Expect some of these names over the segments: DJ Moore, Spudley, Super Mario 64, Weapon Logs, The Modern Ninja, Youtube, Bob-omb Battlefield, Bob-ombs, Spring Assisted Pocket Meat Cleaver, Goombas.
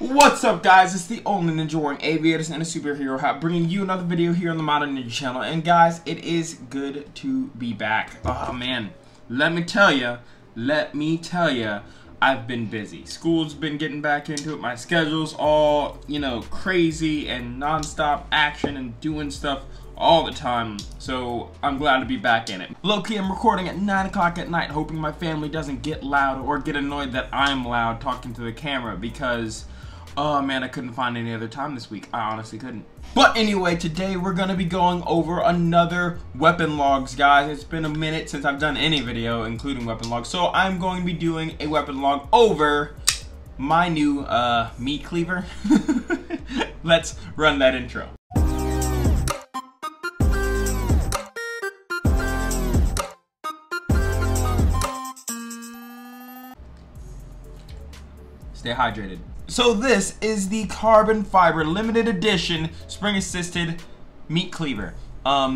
What's up, guys? It's the only ninja wearing aviators and a superhero hat, bringing you another video here on the Modern Ninja channel. And guys, it is good to be back. Oh man, let me tell you, I've been busy. School's been getting back into it. My schedule's all, you know, crazy and nonstop action and doing stuff all the time, so I'm glad to be back in it. Low-key, I'm recording at 9 o'clock at night, hoping my family doesn't get loud or get annoyed that I'm loud talking to the camera, because oh man, I couldn't find any other time this week. I honestly couldn't. But anyway, today we're gonna be going over another Weapon Logs, guys. It's been a minute since I've done any video including Weapon Logs, so I'm going to be doing a Weapon Log over my new meat cleaver. Let's run that intro. Stay hydrated. So this is the carbon fiber limited edition spring assisted meat cleaver.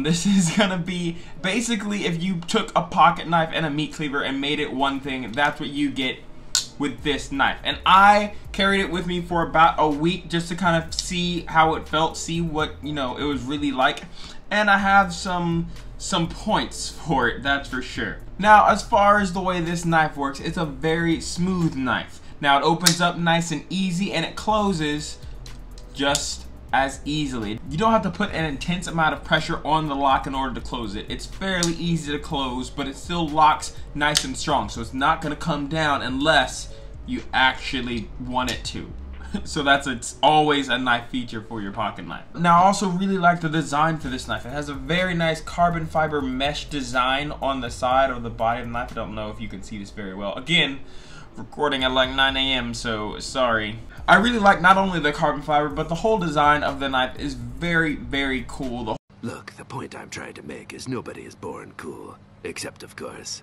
This is gonna be basically, if you took a pocket knife and a meat cleaver and made it one thing, that's what you get with this knife. And I carried it with me for about a week just to kind of see how it felt, see what, you know, it was really like. And I have some points for it, that's for sure. Now, as far as the way this knife works, it's a very smooth knife. Now it opens up nice and easy, and it closes just as easily. You don't have to put an intense amount of pressure on the lock in order to close it. It's fairly easy to close, but it still locks nice and strong, so it's not gonna come down unless you actually want it to. So it's always a knife feature for your pocket knife. Now I also really like the design for this knife. It has a very nice carbon fiber mesh design on the side of the body of the knife. I don't know if you can see this very well. Again, recording at like 9 a.m., so sorry. I really like not only the carbon fiber, but the whole design of the knife is very, very cool. Look, the point I'm trying to make is nobody is born cool, except of course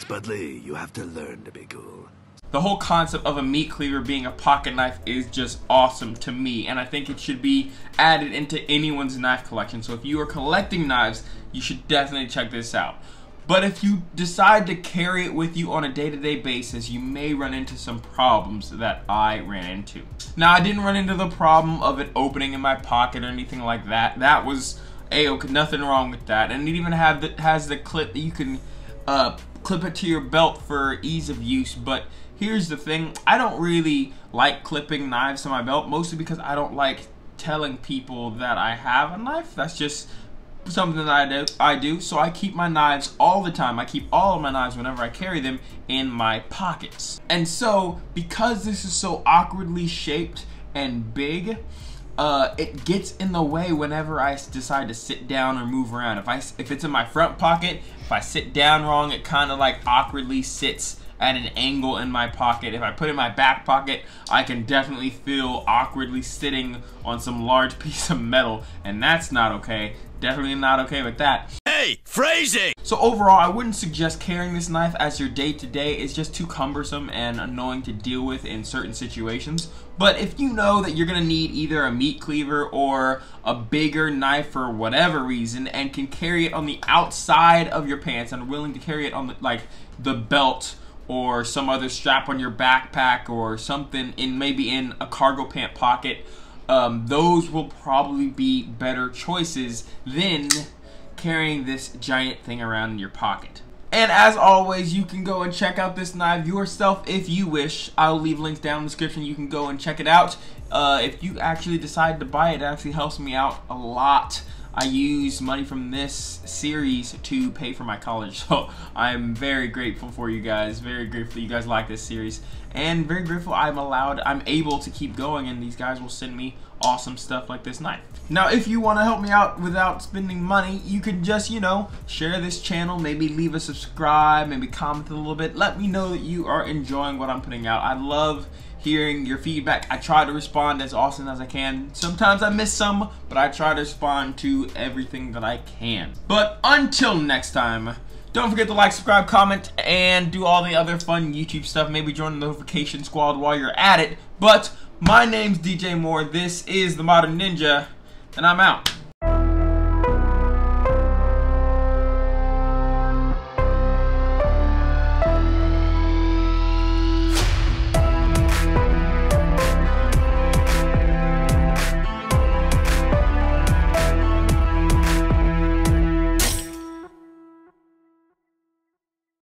Spudley. You have to learn to be cool. The whole concept of a meat cleaver being a pocket knife is just awesome to me, and I think it should be added into anyone's knife collection. So if you are collecting knives, you should definitely check this out. But if you decide to carry it with you on a day-to-day basis, you may run into some problems that I ran into. Now, I didn't run into the problem of it opening in my pocket or anything like that. That was a-okay, nothing wrong with that. And it even has the clip that you can clip it to your belt for ease of use. But here's the thing, I don't really like clipping knives to my belt, mostly because I don't like telling people that I have a knife. That's just something that I do. So I keep my knives all the time. I keep all of my knives whenever I carry them in my pockets. And so, because this is so awkwardly shaped and big, it gets in the way whenever I decide to sit down or move around. If it's in my front pocket, if I sit down wrong, it kind of like awkwardly sits at an angle in my pocket. If I put it in my back pocket, I can definitely feel awkwardly sitting on some large piece of metal, and that's not okay. Definitely not okay with that. Hey, phrasing! So overall, I wouldn't suggest carrying this knife as your day-to-day. It's just too cumbersome and annoying to deal with in certain situations. But if you know that you're gonna need either a meat cleaver or a bigger knife for whatever reason, and can carry it on the outside of your pants and are willing to carry it on the belt, or some other strap on your backpack, or something maybe in a cargo pant pocket, those will probably be better choices than carrying this giant thing around in your pocket. And as always, you can go and check out this knife yourself if you wish. I'll leave links down in the description. You can go and check it out. If you actually decide to buy it, it actually helps me out a lot. I use money from this series to pay for my college, so I'm very grateful for you guys. Very grateful you guys like this series, and very grateful I'm able to keep going, and these guys will send me awesome stuff like this knife. Now, if you want to help me out without spending money, you can just, you know, share this channel, maybe leave a subscribe, maybe comment a little bit. Let me know that you are enjoying what I'm putting out. I love hearing your feedback. I try to respond as often as I can. Sometimes I miss some, but I try to respond to everything that I can. But until next time, don't forget to like, subscribe, comment, and do all the other fun YouTube stuff. Maybe join the notification squad while you're at it. But my name's DJ Moore. This is The Modern Ninja, and I'm out.